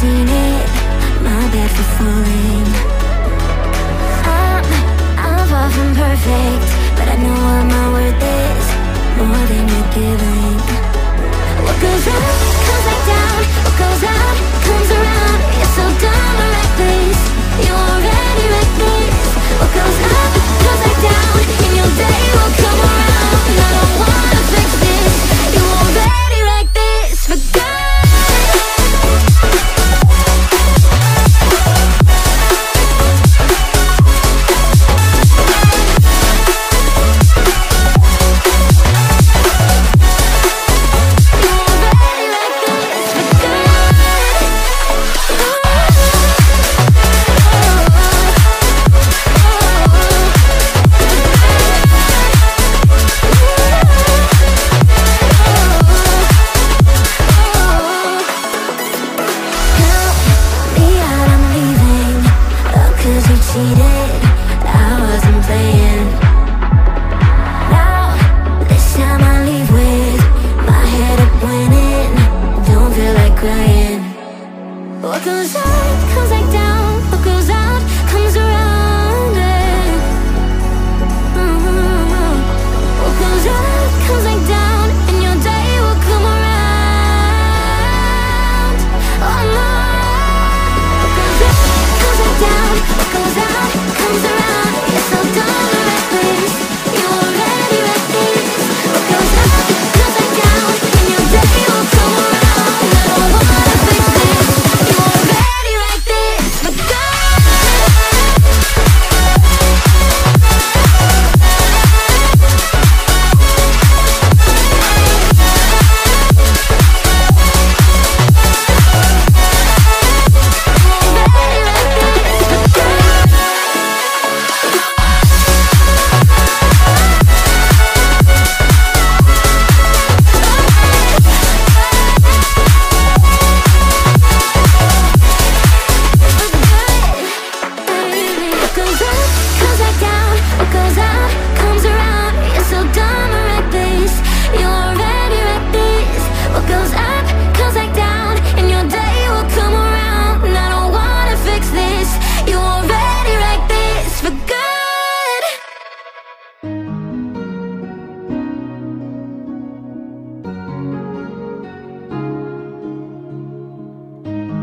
seen it, my bad for falling. I'm far from perfect, but I know all my worth is more than you're giving. What goes up comes back down, what goes out comes around. You're so dumb, I like this, you already like this. What goes up comes back down, and your day will come around. And I don't wanna fix this, you already like this. Forgot.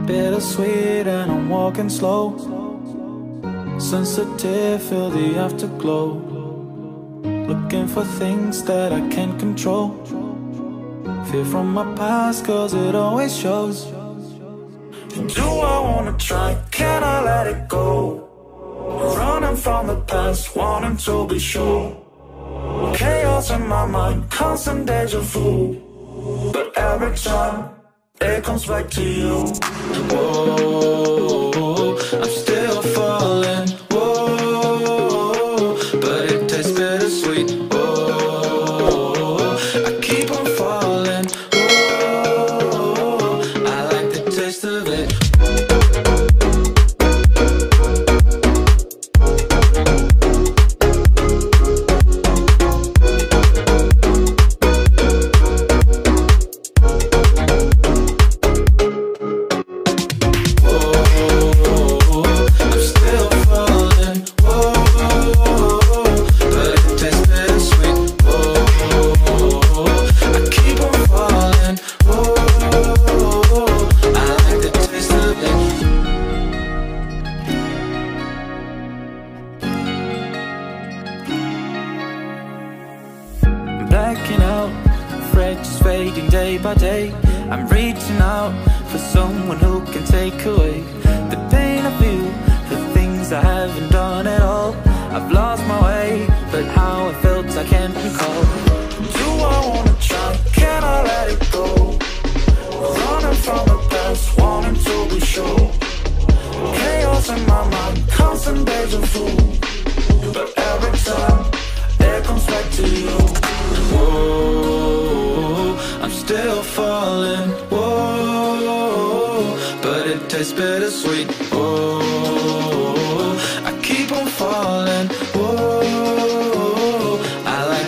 Bittersweet and I'm walking slow, sensitive, feel the afterglow. Looking for things that I can't control, fear from my past cause it always shows. Do I wanna try, can I let it go? Running from the past, wanting to be sure. Chaos in my mind, constant deja vu. But every time it comes back to you. Whoa, I'm still falling. Whoa, but it tastes bittersweet. Whoa, I keep on falling. Whoa, I like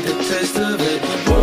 the taste of it. But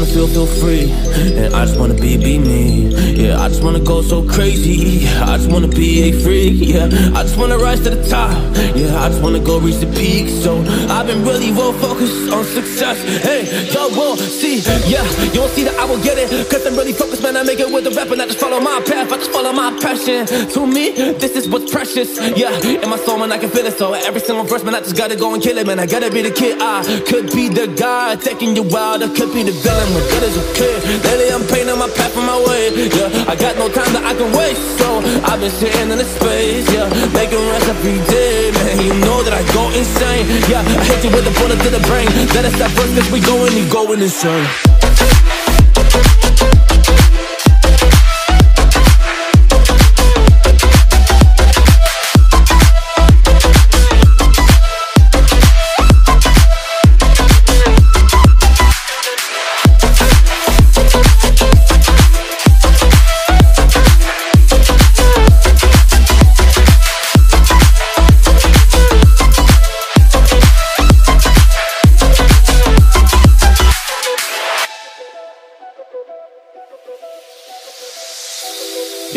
wanna feel free, and I just wanna be me. Yeah, I just wanna go so crazy, I just wanna be a freak. Yeah, I just wanna rise to the top. Yeah, I just wanna go reach the peak. So I've been really well focused on success. Hey, y'all won't see, yeah, you won't see that I will get it, cause I'm really focused, man. I make it with a rap, and I just follow my path, I just follow my passion. To me, this is what's precious. Yeah, in my soul, man, I can feel it. So every single verse, man, I just gotta go and kill it, man. I gotta be the kid, I could be the guy taking you wild, I could be the villain, my good as a kid. Lately I'm painting my path on my way, yeah, I got no time that I can waste. So I've been sitting in the space, yeah, making rest every day, man. You know that I go insane, yeah, I hit you with a bullet to the brain. Let us stop first, cause we going, you going insane.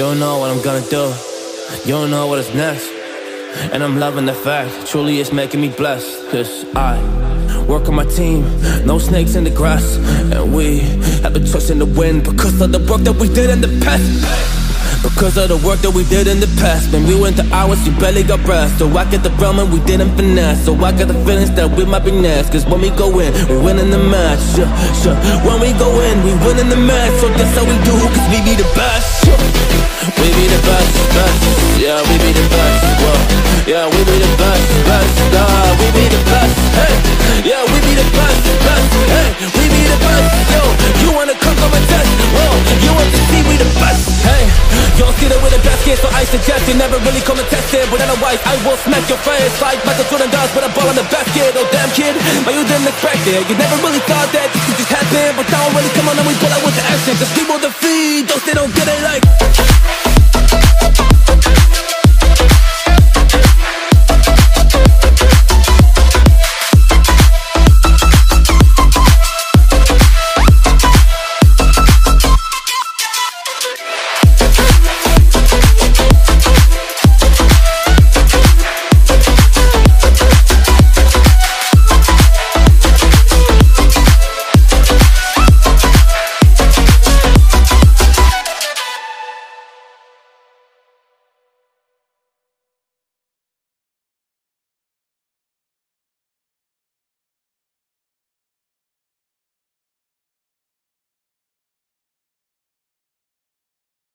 You don't know what I'm gonna do, you don't know what is next, and I'm loving the fact, truly it's making me blessed. Cause I work on my team, no snakes in the grass, and we have been trusting the wind because of the work that we did in the past. Because of the work that we did in the past, man, we went to hours, you barely got breath. So I get the realm and we didn't finesse. So I got the feelings that we might be next. Cause when we go in, we win in the match, yeah, yeah. When we go in, we win in the match. So that's how we do, cause we be the best, yeah. We be the best, best. Yeah, we be the best, whoa. Yeah, we be the best, best. We be the best, hey. Yeah, we be the best, best. Hey, we be the best, yo. You wanna come over test, whoa. You want to see we the best, hey. You don't see that with a basket, so I suggest you never really come and test it. But otherwise, I will smack your face like Michael Jordan does with a ball in the basket. Oh damn kid, but you didn't expect it. You never really thought that this could just happen, but now I'm really coming and we pull out with the action. Cause people defeat those they don't get it like.